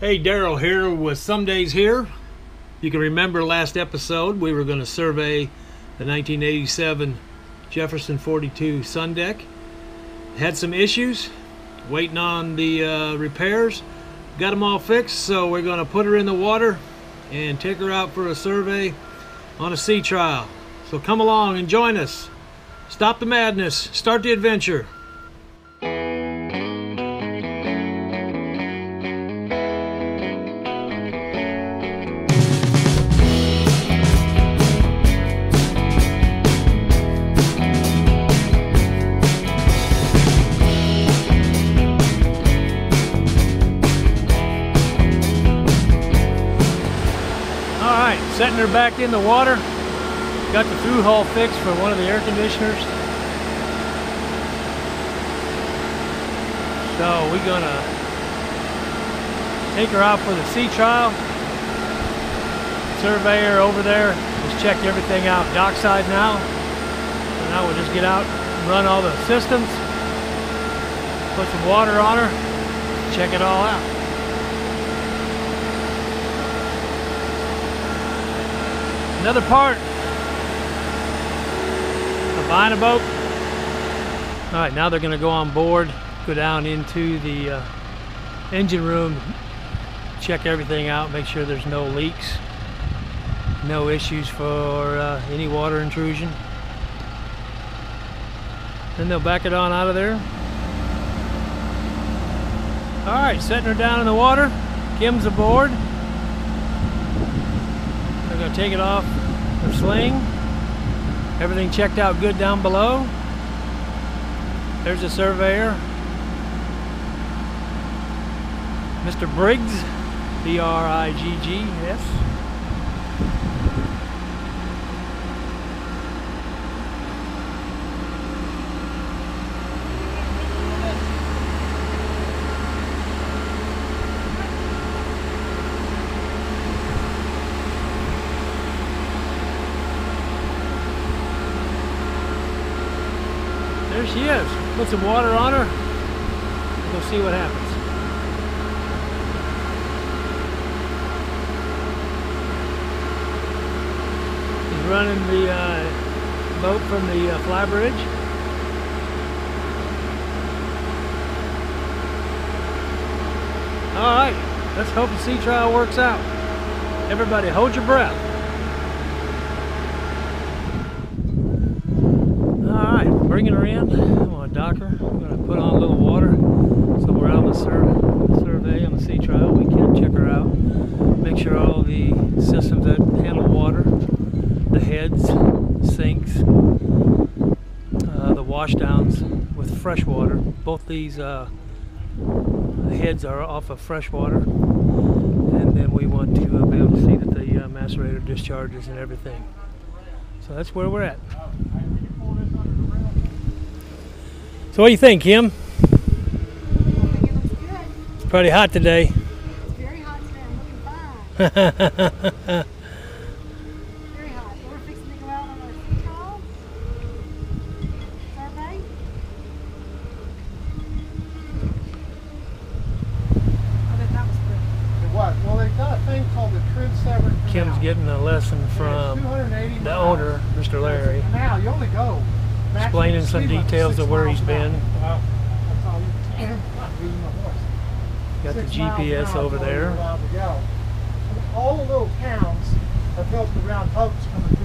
Hey, Daryl here with Someday's Here. You can remember last episode we were going to survey the 1987 Jefferson 42 sun deck. Had some issues, waiting on the repairs. Got them all fixed, so we're going to put her in the water and take her out for a survey on a sea trial. So come along and join us. Stop the madness, start the adventure. Setting her back in the water. Got the through hull fixed for one of the air conditioners. So we're gonna take her out for the sea trial. Surveyor over there has checked everything out dockside now. And now we'll just get out and run all the systems. Put some water on her. Check it all out. Another part of buying a boat. All right, now they're going to go on board, go down into the engine room, check everything out, make sure there's no leaks, no issues for any water intrusion. Then they'll back it on out of there. All right, setting her down in the water. Kim's aboard. Gonna take it off her sling. Everything checked out good down below. There's the surveyor, Mr. Briggs, B-R-I-G-G-S. There she is. Put some water on her. We'll see what happens. She's running the boat from the flybridge. All right, let's hope the sea trial works out. Everybody, hold your breath. Bringing her in, I'm gonna dock her. I'm gonna put on a little water, so we're out on the survey on the sea trial. We can check her out, make sure all the systems that handle water, the heads, sinks, the washdowns with fresh water. Both these heads are off of fresh water, and then we want to be able to see that the macerator discharges and everything. So that's where we're at. So what do you think, Kim? I think it looks good. It's pretty hot today. It's very hot today. I'm looking fine. Very hot. We're fixing to go out on our sea trial survey. I bet that was good. It was. Well, they've got a thing called the trim severed canal. Kim's getting a lesson from the owner, Mr. Larry. Now you only go. Explaining some details of where he's been. Got the GPS over there. All the little towns have built around boats coming